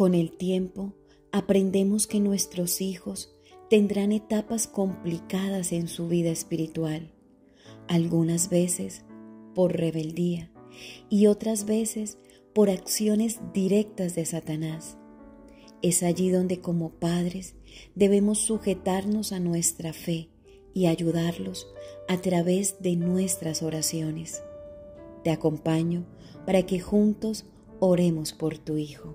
Con el tiempo, aprendemos que nuestros hijos tendrán etapas complicadas en su vida espiritual, algunas veces por rebeldía y otras veces por acciones directas de Satanás. Es allí donde como padres debemos sujetarnos a nuestra fe y ayudarlos a través de nuestras oraciones. Te acompaño para que juntos oremos por tu hijo.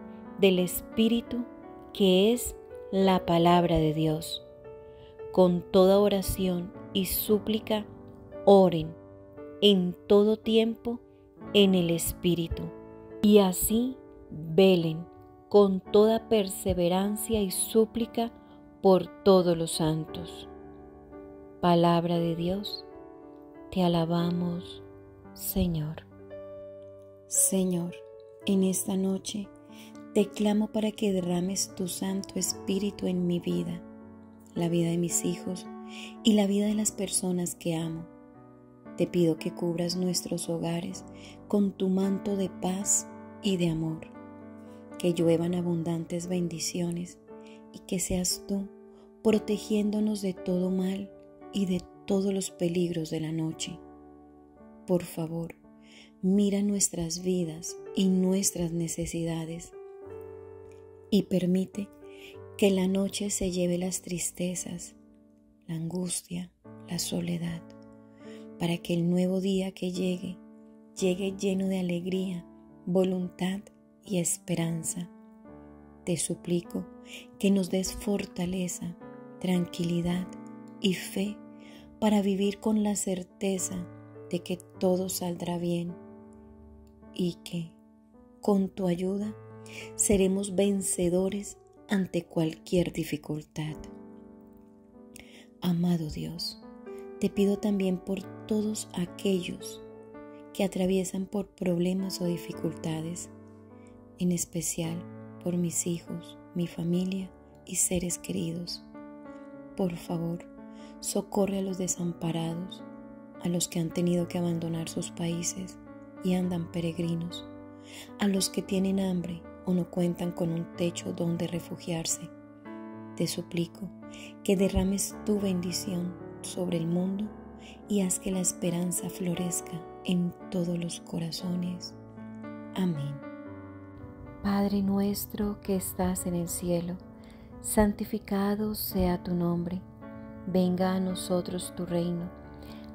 del Espíritu, que es la palabra de Dios. Con toda oración y súplica, oren en todo tiempo en el Espíritu, y así velen con toda perseverancia y súplica por todos los santos. Palabra de Dios, te alabamos, Señor. Señor, en esta noche te clamo para que derrames tu Santo Espíritu en mi vida, la vida de mis hijos y la vida de las personas que amo. Te pido que cubras nuestros hogares con tu manto de paz y de amor, que lluevan abundantes bendiciones y que seas tú protegiéndonos de todo mal y de todos los peligros de la noche. Por favor, mira nuestras vidas y nuestras necesidades y permite que la noche se lleve las tristezas, la angustia, la soledad, para que el nuevo día que llegue lleno de alegría, voluntad y esperanza. Te suplico que nos des fortaleza, tranquilidad y fe para vivir con la certeza de que todo saldrá bien y que, con tu ayuda, seremos vencedores ante cualquier dificultad. Amado Dios, te pido también por todos aquellos que atraviesan por problemas o dificultades, en especial por mis hijos, mi familia y seres queridos. Por favor, socorre a los desamparados, a los que han tenido que abandonar sus países y andan peregrinos, a los que tienen hambre o no cuentan con un techo donde refugiarse. Te suplico que derrames tu bendición sobre el mundo y haz que la esperanza florezca en todos los corazones. Amén. Padre nuestro que estás en el cielo, santificado sea tu nombre. Venga a nosotros tu reino.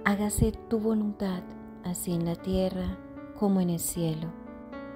Hágase tu voluntad, así en la tierra como en el cielo.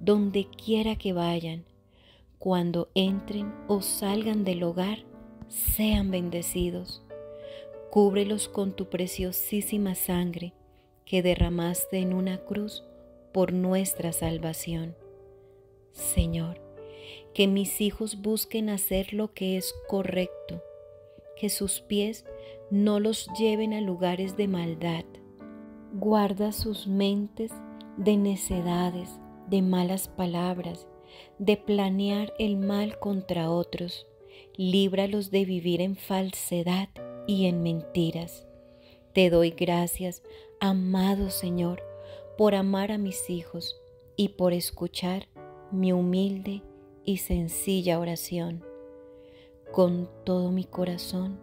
donde quiera que vayan. Cuando entren o salgan del hogar, sean bendecidos. Cúbrelos con tu preciosísima sangre que derramaste en una cruz por nuestra salvación. Señor, que mis hijos busquen hacer lo que es correcto, que sus pies no los lleven a lugares de maldad. Guarda sus mentes de necedades, de malas palabras, de planear el mal contra otros. Líbralos de vivir en falsedad y en mentiras. Te doy gracias, amado Señor, por amar a mis hijos y por escuchar mi humilde y sencilla oración. Con todo mi corazón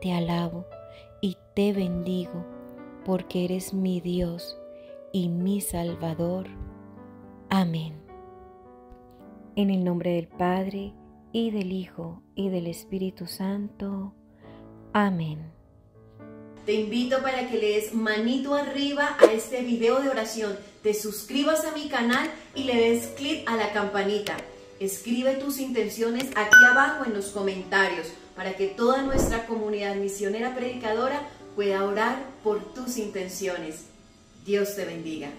te alabo y te bendigo, porque eres mi Dios y mi Salvador. Amén. En el nombre del Padre, y del Hijo, y del Espíritu Santo. Amén. Te invito para que le des manito arriba a este video de oración, te suscribas a mi canal y le des clic a la campanita. Escribe tus intenciones aquí abajo en los comentarios para que toda nuestra comunidad misionera predicadora pueda orar por tus intenciones. Dios te bendiga.